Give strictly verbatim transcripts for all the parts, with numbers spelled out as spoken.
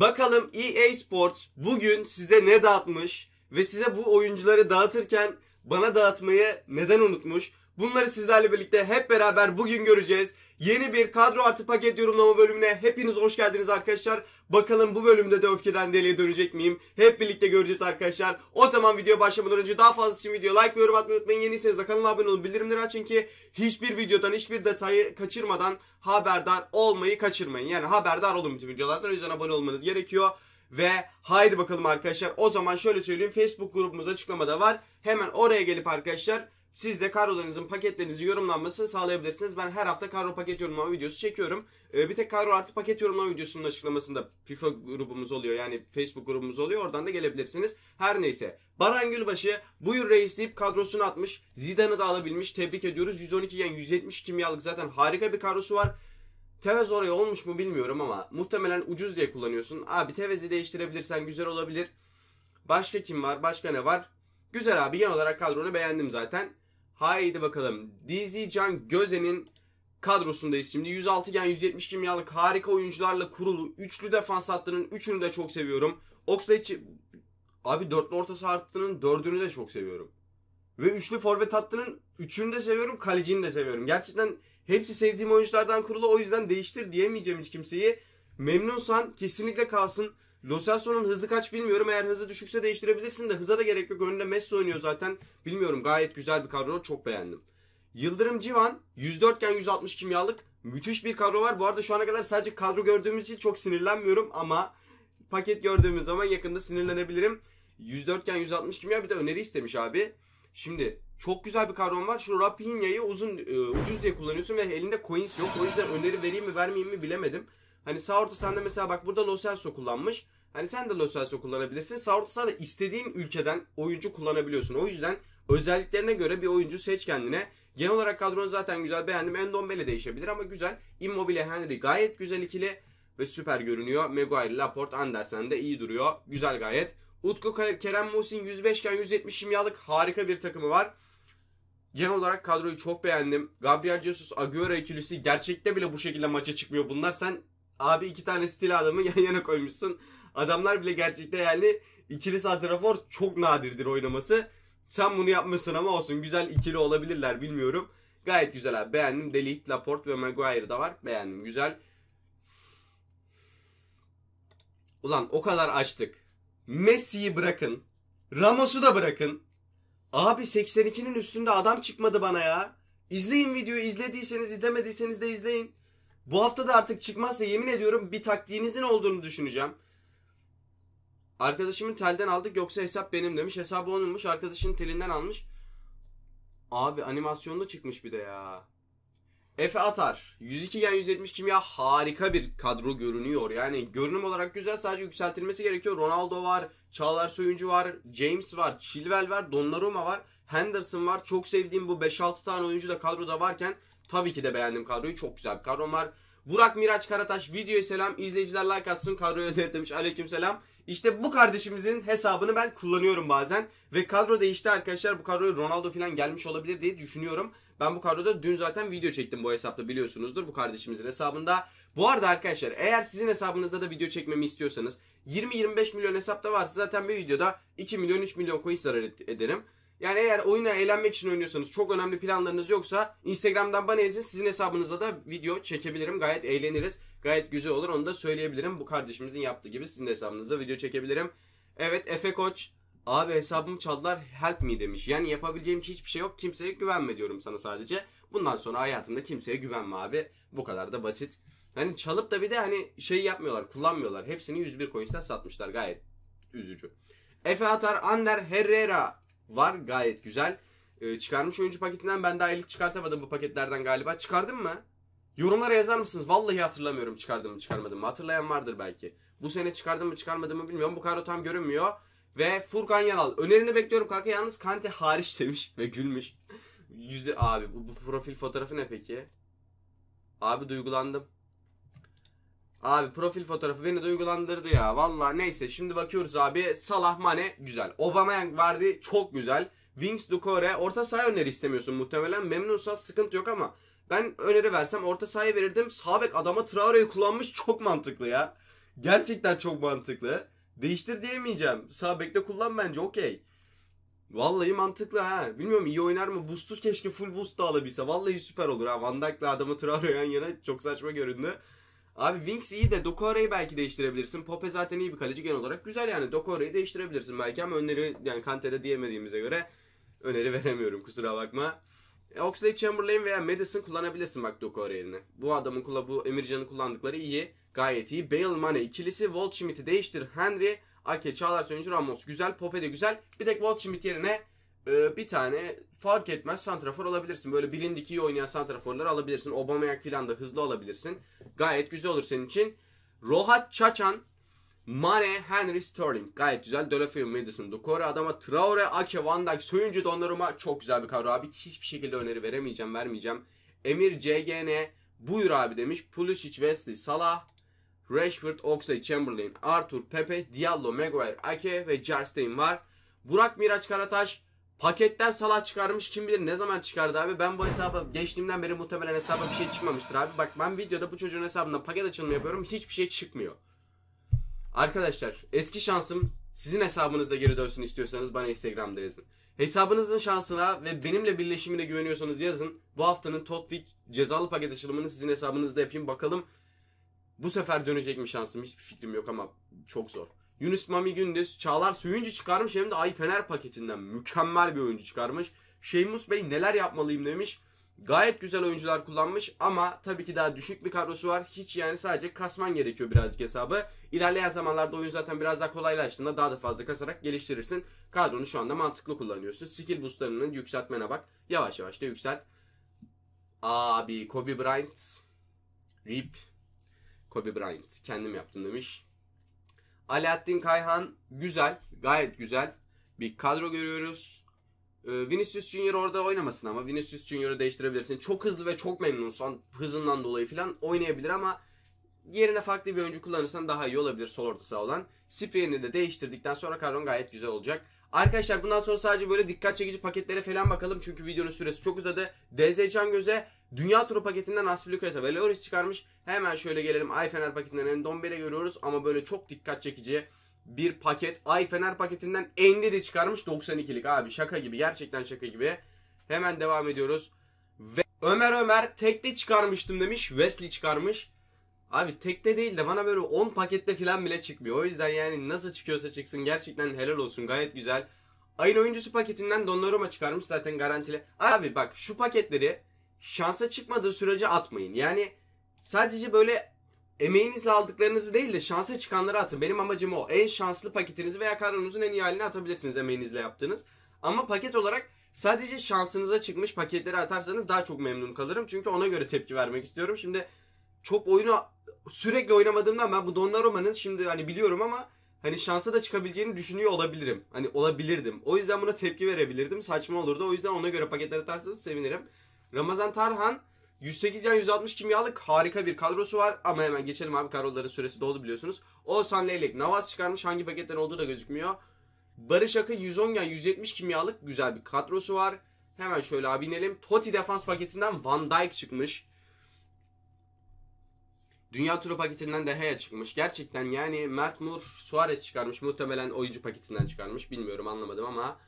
Bakalım E A Sports bugün size ne dağıtmış ve size bu oyuncuları dağıtırken bana dağıtmayı neden unutmuş? Bunları sizlerle birlikte hep beraber bugün göreceğiz. Yeni bir kadro artı paket yorumlama bölümüne hepiniz hoş geldiniz arkadaşlar. Bakalım bu bölümde de öfkeden deliye dönecek miyim? Hep birlikte göreceğiz arkadaşlar. O zaman video başlamadan önce daha fazla için videoya like ve yorum atmayı unutmayın. Yeniyseniz de kanala abone olun, bildirimleri açın ki hiçbir videodan, hiçbir detayı kaçırmadan haberdar olmayı kaçırmayın. Yani haberdar olun bütün videolardan, o yüzden abone olmanız gerekiyor. Ve haydi bakalım arkadaşlar, o zaman şöyle söyleyeyim, Facebook grubumuz açıklamada var. Hemen oraya gelip arkadaşlar siz de kadrolarınızın paketlerinizin yorumlanmasını sağlayabilirsiniz. Ben her hafta kadro paket yorumlama videosu çekiyorum. Ee, bir tek kadro artı paket yorumlama videosunun açıklamasında FIFA grubumuz oluyor. Yani Facebook grubumuz oluyor. Oradan da gelebilirsiniz. Her neyse. Baran Gülbaşı buyur reis deyip kadrosunu atmış. Zidane'ı da alabilmiş. Tebrik ediyoruz. yüz on iki yen yüz yetmiş kimyalık, zaten harika bir kadrosu var. Tevez oraya olmuş mu bilmiyorum ama muhtemelen ucuz diye kullanıyorsun. Abi Tevez'i değiştirebilirsen güzel olabilir. Başka kim var? Başka ne var? Güzel abi, genel olarak kadronu beğendim zaten. Haydi bakalım. D Z Can Göze'nin kadrosundayız şimdi. yüz altı gen yüz yetmiş kimyalık harika oyuncularla kurulu. Üçlü defans hattının üçünü de çok seviyorum. Oxlade... Abi dörtlü orta saha hattının dördünü de çok seviyorum. Ve üçlü forvet hattının üçünü de seviyorum. Kalecini de seviyorum. Gerçekten hepsi sevdiğim oyunculardan kurulu. O yüzden değiştir diyemeyeceğim hiç kimseyi. Memnunsan kesinlikle kalsın. Lo Celso'nun hızı kaç bilmiyorum. Eğer hızı düşükse değiştirebilirsin de hıza da gerek yok. Önünde Messi oynuyor zaten. Bilmiyorum, gayet güzel bir kadro. Çok beğendim. Yıldırım Civan yüz dört gen yüz altmış kimyalık. Müthiş bir kadro var. Bu arada şu ana kadar sadece kadro gördüğümüz için çok sinirlenmiyorum ama paket gördüğümüz zaman yakında sinirlenebilirim. yüz dört gen yüz altmış kimya, bir de öneri istemiş abi. Şimdi çok güzel bir kadron var. Şu Raphinha'yı uzun e, ucuz diye kullanıyorsun ve elinde coins yok. O yüzden öneri vereyim mi vermeyeyim mi bilemedim. Hani sağ orta sahada mesela bak burada Lo Celso kullanmış. Hani sen de Lo Celso kullanabilirsin. Sağ orta sahada istediğin ülkeden oyuncu kullanabiliyorsun. O yüzden özelliklerine göre bir oyuncu seç kendine. Genel olarak kadronu zaten güzel, beğendim. Endombele değişebilir ama güzel. Immobile, Henry gayet güzel ikili ve süper görünüyor. Maguire, Laporte, Andersen de iyi duruyor. Güzel gayet. Utku Kerem Muhsin yüz beş gen yüz yetmiş kimyalık harika bir takımı var. Genel olarak kadroyu çok beğendim. Gabriel Jesus, Agüero ikilisi gerçekte bile bu şekilde maça çıkmıyor bunlar. Sen abi iki tane stil adamı yan yana koymuşsun. Adamlar bile gerçekte, yani ikili santrafor çok nadirdir oynaması. Sen bunu yapmışsın ama olsun, güzel ikili olabilirler bilmiyorum. Gayet güzel abi, beğendim. Delict, Laporte ve Maguire da var, beğendim, güzel. Ulan o kadar açtık. Messi'yi bırakın. Ramos'u da bırakın. Abi seksen ikinin üstünde adam çıkmadı bana ya. İzleyin videoyu, izlediyseniz, izlemediyseniz de izleyin. Bu hafta da artık çıkmazsa yemin ediyorum bir taktiğinizin olduğunu düşüneceğim. Arkadaşımın telden aldık yoksa hesap benim demiş. Hesabı onunmuş, arkadaşının telinden almış. Abi animasyonda çıkmış bir de ya. Efe Atar yüz iki gen yüz yetmiş kimya harika bir kadro görünüyor. Yani görünüm olarak güzel, sadece yükseltilmesi gerekiyor. Ronaldo var, Çağlar Söyüncü var, James var, Chilwell var, Donnarumma var, Henderson var. Çok sevdiğim bu beş altı tane oyuncu da kadroda varken tabii ki de beğendim kadroyu. Çok güzel bir kadrom var. Burak Miraç Karataş videoya selam. İzleyiciler like atsın, kadroya öner demiş. Aleyküm selam. İşte bu kardeşimizin hesabını ben kullanıyorum bazen. Ve kadro değişti arkadaşlar. Bu kadroya Ronaldo falan gelmiş olabilir diye düşünüyorum. Ben bu kadroda dün zaten video çektim bu hesapta, biliyorsunuzdur, bu kardeşimizin hesabında. Bu arada arkadaşlar eğer sizin hesabınızda da video çekmemi istiyorsanız yirmi yirmi beş milyon hesapta varsa zaten bir videoda iki milyon üç milyon coin zarar ederim. Yani eğer oyuna eğlenmek için oynuyorsanız, çok önemli planlarınız yoksa Instagram'dan bana yazın, sizin hesabınızda da video çekebilirim. Gayet eğleniriz. Gayet güzel olur, onu da söyleyebilirim. Bu kardeşimizin yaptığı gibi sizin hesabınızda video çekebilirim. Evet Efe Koç. Abi hesabımı çaldılar, help me demiş. Yani yapabileceğim hiçbir şey yok. Kimseye güvenme diyorum sana sadece. Bundan sonra hayatında kimseye güvenme abi. Bu kadar da basit. Hani çalıp da bir de hani şey yapmıyorlar, kullanmıyorlar. Hepsini yüz bir coins'ten satmışlar. Gayet üzücü. Efe Atar, Ander Herrera var. Gayet güzel. Ee, çıkarmış oyuncu paketinden. Ben daha elit çıkartamadım bu paketlerden galiba. Çıkardın mı? Yorumlara yazar mısınız? Vallahi hatırlamıyorum çıkardım mı çıkarmadım mı. Hatırlayan vardır belki. Bu sene çıkardım mı çıkarmadım mı bilmiyorum. Bu kadro tam görünmüyor. Ve Furkan Yanal önerini bekliyorum kanka, yalnız Kante hariç demiş ve gülmüş. Yüzü abi bu, bu profil fotoğrafı ne peki? Abi duygulandım. Abi profil fotoğrafı beni duygulandırdı ya. Vallahi neyse, şimdi bakıyoruz abi. Salah, Mane güzel. Aubameyang vardı, çok güzel. Wings, Doucouré orta saha öneri istemiyorsun muhtemelen. Memnunsa sıkıntı yok ama ben öneri versem orta sahaya verirdim. Sağ bek adama Traoray'ı kullanmış, çok mantıklı ya. Gerçekten çok mantıklı. Değiştir diyemeyeceğim. Sağ bekle kullan bence, okey. Vallahi mantıklı ha. Bilmiyorum iyi oynar mı? Boost'u keşke full boost da alabilse. Vallahi süper olur ha. Van Dijk'le adamı Traoray yan yana çok saçma göründü. Abi Wings iyi de Doucouré'yi belki değiştirebilirsin. Pope zaten iyi bir kaleci genel olarak. Güzel yani, Doucouré'yi değiştirebilirsin belki ama öneri yani Kante'de diyemediğimize göre öneri veremiyorum, kusura bakma. E, Oxlade Chamberlain veya Madison kullanabilirsin bak Doucouré'ini. Bu adamın kula bu Emircan'ın kullandıkları iyi. Gayet iyi. Bale Mane ikilisi. Waldschmidt'i değiştir. Henry, Ake, Çağlar Söyüncü, Ramos güzel. Pope de güzel. Bir tek Waldschmidt yerine e, bir tane fark etmez santrafor alabilirsin. Böyle bilindik iyi oynayan santraforları alabilirsin. Aubameyang filan da hızlı alabilirsin. Gayet güzel olur senin için. Rohat, Çaçan, Mane, Henry, Sterling. Gayet güzel. Delafeu, Madison, Doucouré adama. Traoré, Ake, Van Dijk, Söyüncü, Donnarumma. Çok güzel bir kadro abi. Hiçbir şekilde öneri veremeyeceğim, vermeyeceğim. Emir, C G N, buyur abi demiş. Pulisic, Wesley, Salah, Rashford, Oxlade, Chamberlain, Arthur, Pepe, Diallo, Maguire, Ake ve Jarstein var. Burak Miraç Karataş paketten Salah çıkarmış. Kim bilir ne zaman çıkardı abi. Ben bu hesaba geçtiğimden beri muhtemelen hesaba bir şey çıkmamıştır abi. Bak ben videoda bu çocuğun hesabında paket açılımı yapıyorum. Hiçbir şey çıkmıyor. Arkadaşlar eski şansım sizin hesabınızda geri dönsün istiyorsanız bana Instagram'da yazın. Hesabınızın şansına ve benimle birleşimine güveniyorsanız yazın. Bu haftanın Totwick cezalı paket açılımını sizin hesabınızda yapayım bakalım. Bu sefer dönecek mi şansım? Hiçbir fikrim yok ama çok zor. Yunus Mami Gündüz, Çağlar Söyüncü çıkarmış hem de Ay Fener paketinden mükemmel bir oyuncu çıkarmış. Şeymus Bey neler yapmalıyım demiş. Gayet güzel oyuncular kullanmış ama tabii ki daha düşük bir kadrosu var. Hiç yani sadece kasman gerekiyor birazcık hesabı. İlerleyen zamanlarda oyun zaten biraz daha kolaylaştığında daha da fazla kasarak geliştirirsin. Kadronu şu anda mantıklı kullanıyorsun. Skill boostlarının yükseltmene bak. Yavaş yavaş da yükselt. Abi Kobe Bryant. Rip. Kobe Bryant. Kendim yaptım demiş. Alaaddin Kayhan. Güzel. Gayet güzel. Bir kadro görüyoruz. Ee, Vinicius Junior orada oynamasın ama. Vinicius Junior'u değiştirebilirsin. Çok hızlı ve çok memnunsan hızından dolayı falan oynayabilir ama yerine farklı bir oyuncu kullanırsan daha iyi olabilir. Sol orta saha olan. Spreyini de değiştirdikten sonra kadron gayet güzel olacak. Arkadaşlar bundan sonra sadece böyle dikkat çekici paketlere falan bakalım. Çünkü videonun süresi çok uzadı. D Z Can Göze Dünya Turu paketinden Aspilicueta ve Lloris çıkarmış. Hemen şöyle gelelim. Ay Fener paketinden Endombele görüyoruz ama böyle çok dikkat çekici bir paket. Ay Fener paketinden Endidi çıkarmış. doksan ikilik abi şaka gibi. Gerçekten şaka gibi. Hemen devam ediyoruz. Ve Ömer Ömer tekli çıkarmıştım demiş. Wesley çıkarmış. Abi tekte değil de bana böyle on pakette falan bile çıkmıyor. O yüzden yani nasıl çıkıyorsa çıksın gerçekten helal olsun, gayet güzel. Ayın oyuncusu paketinden Donnarumma çıkarmış zaten garantili. Abi bak şu paketleri şansa çıkmadığı sürece atmayın. Yani sadece böyle emeğinizle aldıklarınızı değil de şansa çıkanları atın. Benim amacım o. En şanslı paketinizi veya kadronunuzun en iyi halini atabilirsiniz emeğinizle yaptığınız. Ama paket olarak sadece şansınıza çıkmış paketleri atarsanız daha çok memnun kalırım. Çünkü ona göre tepki vermek istiyorum. Şimdi çok oyunu sürekli oynamadığımdan ben bu Donnarumma'nın şimdi hani biliyorum ama hani şansa da çıkabileceğini düşünüyor olabilirim. Hani olabilirdim. O yüzden buna tepki verebilirdim. Saçma olurdu. O yüzden ona göre paketler atarsanız sevinirim. Ramazan Tarhan yüz sekiz yüz altmış kimyalık harika bir kadrosu var. Ama hemen geçelim abi, kadroların süresi doldu biliyorsunuz. Oğuzhan Leylek Navas çıkarmış, hangi paketten olduğu da gözükmüyor. Barış Akın yüz on yüz yetmiş kimyalık güzel bir kadrosu var. Hemen şöyle abi inelim. Toti defans paketinden Van Dijk çıkmış. Dünya Turu paketinden De Gea çıkmış. Gerçekten yani Mert Mur Suarez çıkarmış. Muhtemelen oyuncu paketinden çıkarmış. Bilmiyorum, anlamadım ama.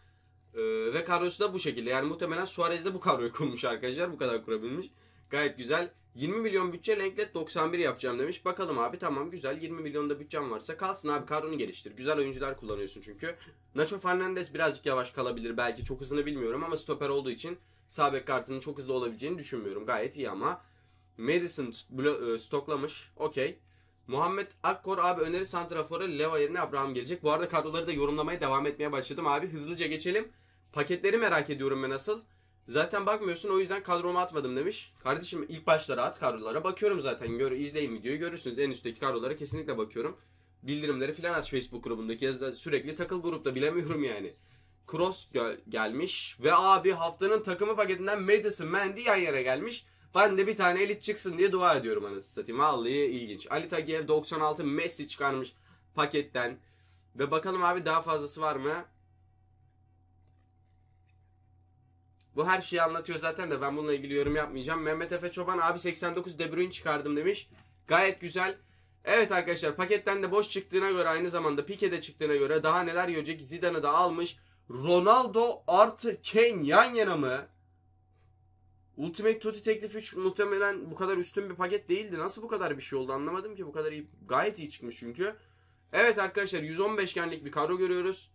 Ee, ve kadrosu da bu şekilde. Yani muhtemelen Suarez de bu kadroyu kurmuş arkadaşlar. Bu kadar kurabilmiş. Gayet güzel. yirmi milyon bütçe Lenglet doksan bir yapacağım demiş. Bakalım abi, tamam güzel. yirmi milyonda bütçem varsa kalsın abi, kadronu geliştir. Güzel oyuncular kullanıyorsun çünkü. Nacho Fernandez birazcık yavaş kalabilir. Belki çok hızını bilmiyorum ama stoper olduğu için sağ bek kartının çok hızlı olabileceğini düşünmüyorum. Gayet iyi ama. Madison stoklamış. Okey. Muhammed Akkor abi öneri santrafora Leva yerine Abraham gelecek. Bu arada kadroları da yorumlamaya devam etmeye başladım abi. Hızlıca geçelim. Paketleri merak ediyorum ben nasıl. Zaten bakmıyorsun o yüzden kadroma atmadım demiş. Kardeşim ilk başlara at, kadrolara bakıyorum zaten. Gör, izleyin videoyu görürsünüz. En üstteki kadrolara kesinlikle bakıyorum. Bildirimleri filan aç Facebook grubundaki yazıda. Sürekli takıl grupta, bilemiyorum yani. Cross gel gelmiş. Ve abi haftanın takımı paketinden Madison Mendy yan yere gelmiş. Ben de bir tane elit çıksın diye dua ediyorum anasını satayım. Vallahi ilginç. Ali Tagiyev doksan altı Messi çıkarmış paketten. Ve bakalım abi daha fazlası var mı? Bu her şeyi anlatıyor zaten de ben bununla ilgili yorum yapmayacağım. Mehmet Efe Çoban abi seksen dokuz De Bruyne çıkardım demiş. Gayet güzel. Evet arkadaşlar, paketten de boş çıktığına göre, aynı zamanda Pique'de çıktığına göre daha neler görecek. Zidane'ı da almış. Ronaldo artı Kane yan yana mı? Ultimate Toti teklifi üç muhtemelen bu kadar üstün bir paket değildi. Nasıl bu kadar bir şey oldu anlamadım ki. Bu kadar iyi, gayet iyi çıkmış çünkü. Evet arkadaşlar, yüz on beşgenlik bir kadro görüyoruz.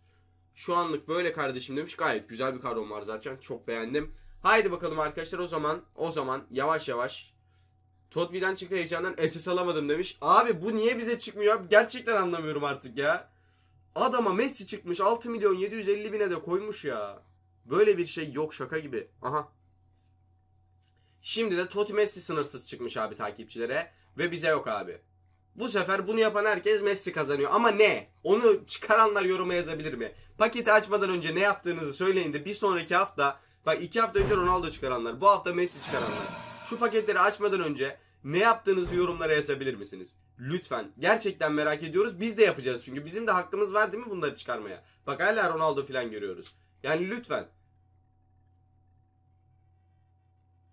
Şu anlık böyle kardeşim demiş. Gayet güzel bir kadrom var zaten. Çok beğendim. Haydi bakalım arkadaşlar, o zaman o zaman yavaş yavaş. Totvi'den çıktı heyecandan, S S alamadım demiş. Abi bu niye bize çıkmıyor abi? Gerçekten anlamıyorum artık ya. Adama Messi çıkmış, altı milyon yedi yüz elli bine de koymuş ya. Böyle bir şey yok, şaka gibi. Aha. Şimdi de Totti Messi sınırsız çıkmış abi takipçilere. Ve bize yok abi. Bu sefer bunu yapan herkes Messi kazanıyor. Ama ne? Onu çıkaranlar yoruma yazabilir mi? Paketi açmadan önce ne yaptığınızı söyleyin de bir sonraki hafta. Bak iki hafta önce Ronaldo çıkaranlar, bu hafta Messi çıkaranlar. Şu paketleri açmadan önce ne yaptığınızı yorumlara yazabilir misiniz? Lütfen. Gerçekten merak ediyoruz. Biz de yapacağız çünkü. Bizim de hakkımız var değil mi bunları çıkarmaya? Bak hala Ronaldo falan görüyoruz. Yani lütfen.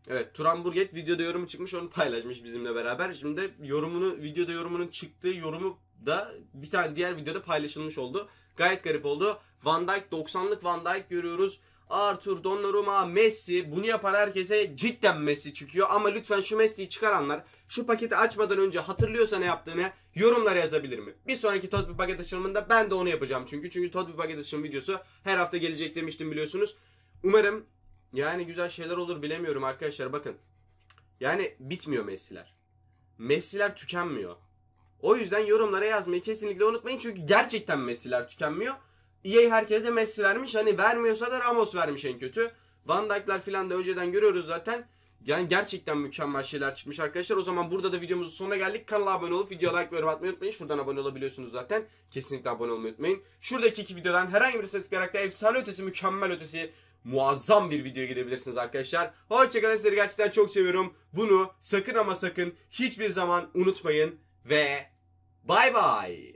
Evet, Turan Burget videoda yorumu çıkmış, onu paylaşmış bizimle beraber. Şimdi de yorumunu, videoda yorumunun çıktığı yorumu da bir tane diğer videoda paylaşılmış oldu. Gayet garip oldu. Van Dijk, doksanlık Van Dijk görüyoruz. Arthur, Donnarumma, Messi, bunu yapan herkese cidden Messi çıkıyor. Ama lütfen şu Messi'yi çıkaranlar şu paketi açmadan önce hatırlıyorsa ne yaptığını yorumlara yazabilir mi? Bir sonraki Tot bir paket açılımında ben de onu yapacağım çünkü. Çünkü Tot bir paket açılım videosu her hafta gelecek demiştim biliyorsunuz. Umarım yani güzel şeyler olur, bilemiyorum arkadaşlar. Bakın yani bitmiyor Messi'ler. Messi'ler tükenmiyor. O yüzden yorumlara yazmayı kesinlikle unutmayın çünkü gerçekten Messi'ler tükenmiyor. E A herkese Messi vermiş. Hani vermiyorsa da Ramos vermiş en kötü. Van Dijk'lar filan da önceden görüyoruz zaten. Yani gerçekten mükemmel şeyler çıkmış arkadaşlar. O zaman burada da videomuzun sonuna geldik. Kanala abone olup videoya like ve yorum atmayı unutmayın. Şuradan abone olabiliyorsunuz zaten. Kesinlikle abone olmayı unutmayın. Şuradaki iki videodan herhangi birisi tıklayarak da efsane ötesi, mükemmel ötesi, muazzam bir videoya gidebilirsiniz arkadaşlar. Hoşçakalın, sizleri gerçekten çok seviyorum. Bunu sakın ama sakın hiçbir zaman unutmayın. Ve bay bay.